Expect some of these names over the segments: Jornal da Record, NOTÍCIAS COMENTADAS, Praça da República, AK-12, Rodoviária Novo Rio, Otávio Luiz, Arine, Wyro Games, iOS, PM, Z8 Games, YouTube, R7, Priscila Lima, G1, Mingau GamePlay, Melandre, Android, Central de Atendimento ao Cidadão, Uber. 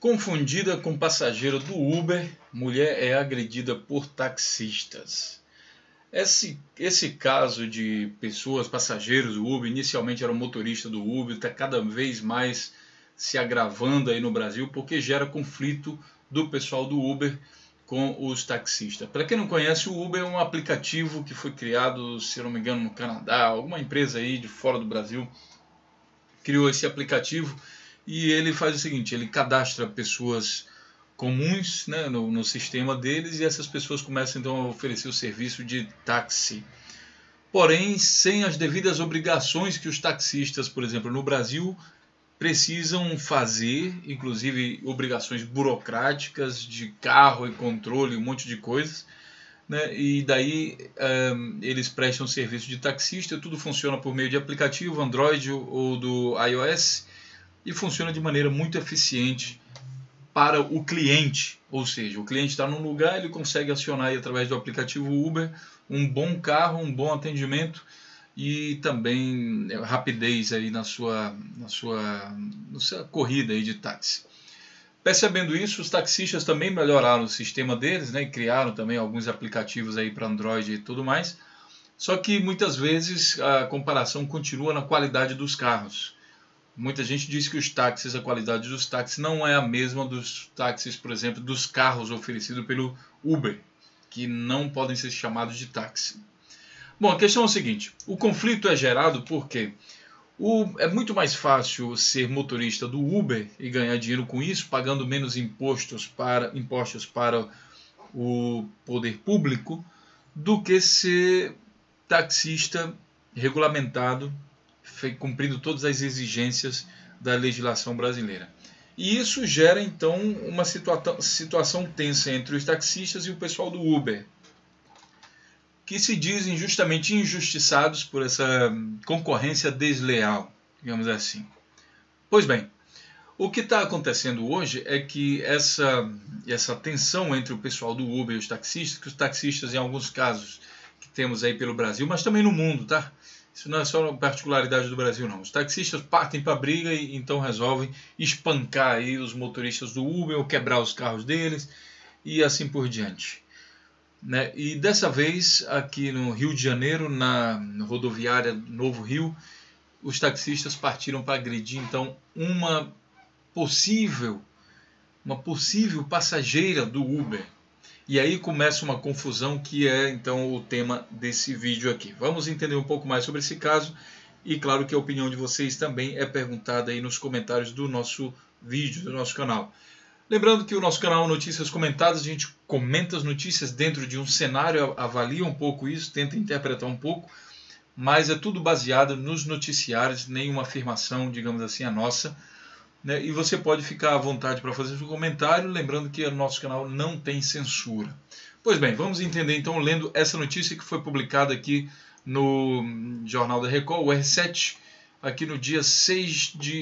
Confundida com passageira do Uber, mulher é agredida por taxistas. Esse caso de pessoas, passageiros do Uber, inicialmente era o motorista do Uber, está cada vez mais se agravando aí no Brasil, porque gera conflito do pessoal do Uber com os taxistas. Para quem não conhece, o Uber é um aplicativo que foi criado, se não me engano, no Canadá, alguma empresa aí de fora do Brasil criou esse aplicativo. E ele faz o seguinte, ele cadastra pessoas comuns, né, no sistema deles, e essas pessoas começam então a oferecer o serviço de táxi. Porém, sem as devidas obrigações que os taxistas, por exemplo, no Brasil, precisam fazer, inclusive obrigações burocráticas de carro e controle, um monte de coisas, né, e daí eles prestam serviço de taxista, tudo funciona por meio de aplicativo, Android ou do iOS, e funciona de maneira muito eficiente para o cliente, ou seja, o cliente está num lugar, ele consegue acionar aí, através do aplicativo Uber, um bom carro, um bom atendimento e também rapidez aí na sua corrida aí de táxi. Percebendo isso, os taxistas também melhoraram o sistema deles, né, e criaram também alguns aplicativos aí para Android e tudo mais, só que muitas vezes a comparação continua na qualidade dos carros. Muita gente diz que os táxis, a qualidade dos táxis não é a mesma dos táxis, por exemplo, dos carros oferecidos pelo Uber, que não podem ser chamados de táxi. Bom, a questão é o seguinte, o conflito é gerado porque é muito mais fácil ser motorista do Uber e ganhar dinheiro com isso, pagando menos impostos para o poder público, do que ser taxista regulamentado, cumprindo todas as exigências da legislação brasileira. E isso gera, então, uma situação tensa entre os taxistas e o pessoal do Uber, que se dizem justamente injustiçados por essa concorrência desleal, digamos assim. Pois bem, o que está acontecendo hoje é que essa tensão entre o pessoal do Uber e os taxistas, que os taxistas, em alguns casos que temos aí pelo Brasil, mas também no mundo, tá? Isso não é só uma particularidade do Brasil, não. Os taxistas partem para a briga e então resolvem espancar aí os motoristas do Uber ou quebrar os carros deles e assim por diante, né? E dessa vez, aqui no Rio de Janeiro, na rodoviária Novo Rio, os taxistas partiram para agredir então uma possível passageira do Uber. E aí começa uma confusão que é, então, o tema desse vídeo aqui. Vamos entender um pouco mais sobre esse caso e, claro, que a opinião de vocês também é perguntada aí nos comentários do nosso vídeo, do nosso canal. Lembrando que o nosso canal Notícias Comentadas, a gente comenta as notícias dentro de um cenário, avalia um pouco isso, tenta interpretar um pouco, mas é tudo baseado nos noticiários, nenhuma afirmação, digamos assim, é nossa. Né? E você pode ficar à vontade para fazer seu comentário, lembrando que o nosso canal não tem censura. Pois bem, vamos entender então, lendo essa notícia que foi publicada aqui no Jornal da Record, o R7, aqui no dia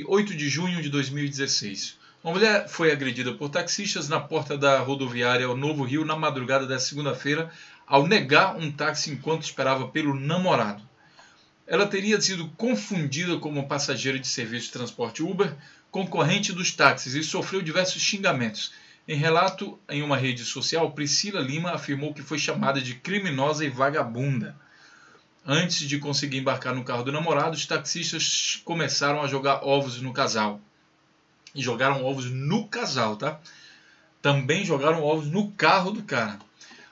8 de junho de 2016. Uma mulher foi agredida por taxistas na porta da rodoviária Novo Rio na madrugada desta segunda-feira, ao negar um táxi enquanto esperava pelo namorado. Ela teria sido confundida como passageira de serviço de transporte Uber, concorrente dos táxis, e sofreu diversos xingamentos. Em relato em uma rede social, Priscila Lima afirmou que foi chamada de criminosa e vagabunda. Antes de conseguir embarcar no carro do namorado, os taxistas começaram a jogar ovos no casal. E jogaram ovos no casal, tá? Também jogaram ovos no carro do cara.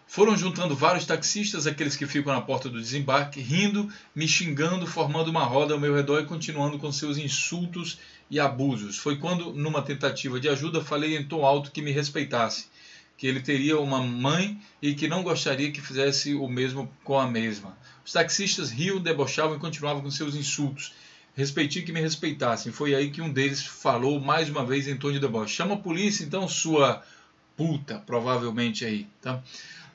Foram juntando vários taxistas, aqueles que ficam na porta do desembarque, rindo, me xingando, formando uma roda ao meu redor e continuando com seus insultos e abusos. Foi quando, numa tentativa de ajuda, falei em tom alto que me respeitasse, que ele teria uma mãe e que não gostaria que fizesse o mesmo com a mesma. Os taxistas riam, debochavam e continuavam com seus insultos. Respeitei que me respeitassem. Foi aí que um deles falou mais uma vez em tom de deboche. Chama a polícia então, sua puta, provavelmente aí, tá?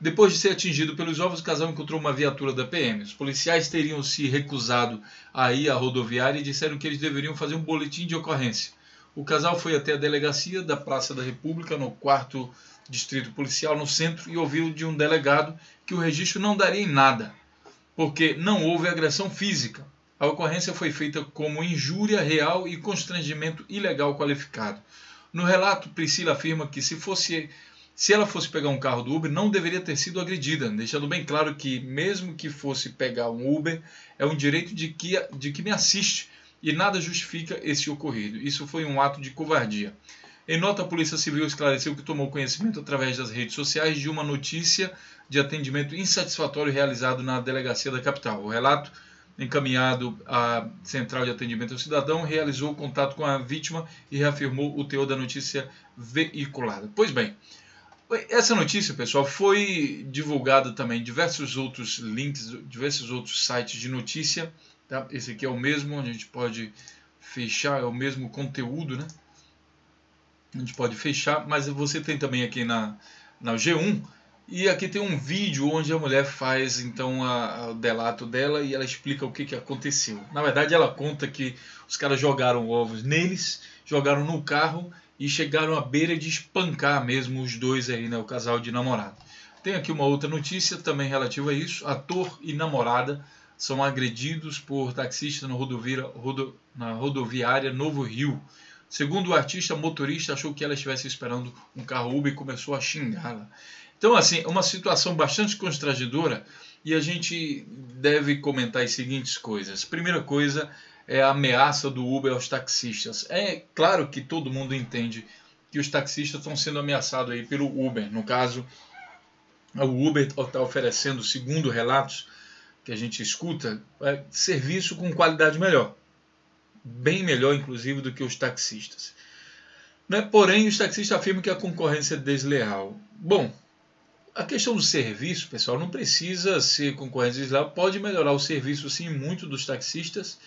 Depois de ser atingido pelos ovos, o casal encontrou uma viatura da PM. Os policiais teriam se recusado a ir à rodoviária e disseram que eles deveriam fazer um boletim de ocorrência. O casal foi até a delegacia da Praça da República, no 4º Distrito Policial, no centro, e ouviu de um delegado que o registro não daria em nada, porque não houve agressão física. A ocorrência foi feita como injúria real e constrangimento ilegal qualificado. No relato, Priscila afirma que se ela fosse pegar um carro do Uber, não deveria ter sido agredida, deixando bem claro que, mesmo que fosse pegar um Uber, é um direito de que me assiste e nada justifica esse ocorrido. Isso foi um ato de covardia. Em nota, a Polícia Civil esclareceu que tomou conhecimento através das redes sociais de uma notícia de atendimento insatisfatório realizado na delegacia da capital. O relato, encaminhado à Central de Atendimento ao Cidadão, realizou contato com a vítima e reafirmou o teor da notícia veiculada. Pois bem, essa notícia, pessoal, foi divulgada também em diversos outros links, diversos outros sites de notícia, tá? Esse aqui é o mesmo, onde a gente pode fechar, é o mesmo conteúdo, né? A gente pode fechar, mas você tem também aqui na G1, e aqui tem um vídeo onde a mulher faz então o delato dela e ela explica o que aconteceu. Na verdade, ela conta que os caras jogaram ovos neles, jogaram no carro e chegaram à beira de espancar mesmo os dois aí, né, o casal de namorado. Tem aqui uma outra notícia também relativa a isso. Ator e namorada são agredidos por taxista na rodoviária Novo Rio. Segundo o artista, o motorista achou que ela estivesse esperando um carro Uber e começou a xingá-la. Então, assim, é uma situação bastante constrangedora e a gente deve comentar as seguintes coisas. Primeira coisa é a ameaça do Uber aos taxistas. É claro que todo mundo entende que os taxistas estão sendo ameaçados aí pelo Uber. No caso, o Uber está oferecendo, segundo relatos que a gente escuta, serviço com qualidade melhor. Bem melhor, inclusive, do que os taxistas. Né? Porém, os taxistas afirmam que a concorrência é desleal. Bom, a questão do serviço, pessoal, não precisa ser concorrência desleal. Pode melhorar o serviço, sim, muito dos taxistas,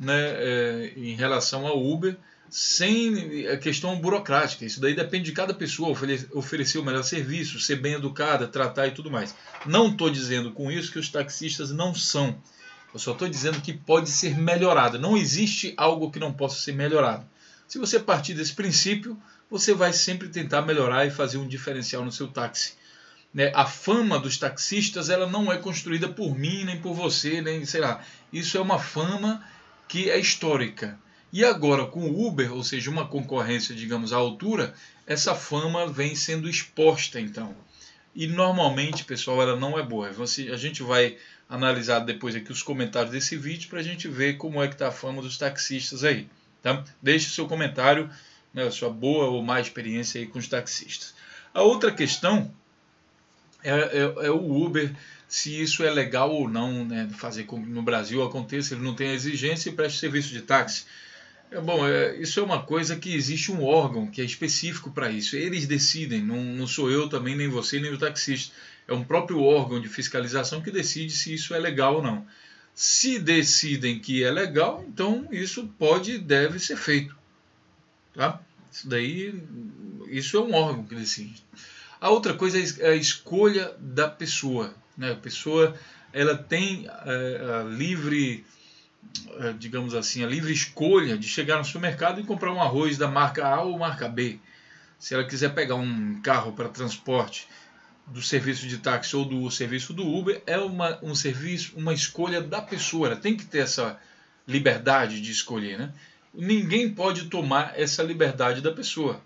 né, em relação ao Uber, sem a questão burocrática. Isso daí depende de cada pessoa oferecer o melhor serviço, ser bem educada, tratar e tudo mais. Não estou dizendo com isso que os taxistas não são. Eu só estou dizendo que pode ser melhorada. Não existe algo que não possa ser melhorado. Se você partir desse princípio, você vai sempre tentar melhorar e fazer um diferencial no seu táxi. Né? A fama dos taxistas, ela não é construída por mim, nem por você, nem sei lá. Isso é uma fama que é histórica. E agora, com o Uber, ou seja, uma concorrência, digamos, à altura, essa fama vem sendo exposta, então. E normalmente, pessoal, ela não é boa. A gente vai analisar depois aqui os comentários desse vídeo para a gente ver como é que está a fama dos taxistas aí. Tá? Deixe o seu comentário, né, a sua boa ou má experiência aí com os taxistas. A outra questão é o Uber, se isso é legal ou não, né, fazer com que no Brasil aconteça, ele não tem a exigência e presta serviço de táxi. Bom, isso é uma coisa que existe um órgão que é específico para isso. Eles decidem, não sou eu também, nem você, nem o taxista. É um próprio órgão de fiscalização que decide se isso é legal ou não. Se decidem que é legal, então isso pode e deve ser feito. Tá? Isso é um órgão que decide. A outra coisa é a escolha da pessoa. Né? A pessoa ela tem a livre... digamos assim, a livre escolha de chegar no supermercado e comprar um arroz da marca A ou marca B. Se ela quiser pegar um carro para transporte do serviço de táxi ou do serviço do Uber, é uma escolha da pessoa. Ela tem que ter essa liberdade de escolher, né? Ninguém pode tomar essa liberdade da pessoa.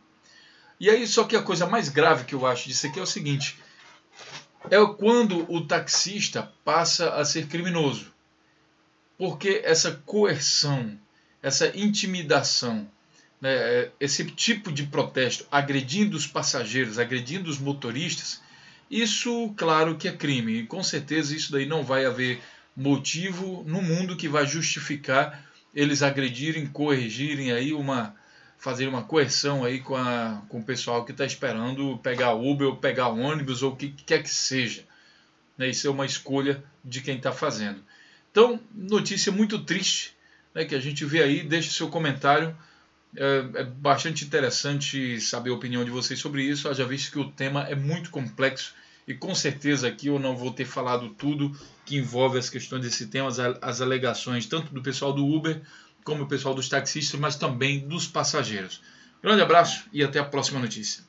E aí, só que a coisa mais grave que eu acho disso aqui é o seguinte, é quando o taxista passa a ser criminoso. Porque essa coerção, essa intimidação, né, esse tipo de protesto agredindo os passageiros, agredindo os motoristas, isso, claro que é crime. E com certeza isso daí não vai haver motivo no mundo que vai justificar eles agredirem, corrigirem, aí fazerem uma coerção aí com o pessoal que está esperando pegar Uber ou pegar ônibus ou o que quer que seja. Né, isso é uma escolha de quem está fazendo. Então, notícia muito triste, né, que a gente vê aí, deixe seu comentário, é bastante interessante saber a opinião de vocês sobre isso, haja visto que o tema é muito complexo e com certeza aqui eu não vou ter falado tudo que envolve as questões desse tema, as alegações tanto do pessoal do Uber como do pessoal dos taxistas, mas também dos passageiros. Grande abraço e até a próxima notícia.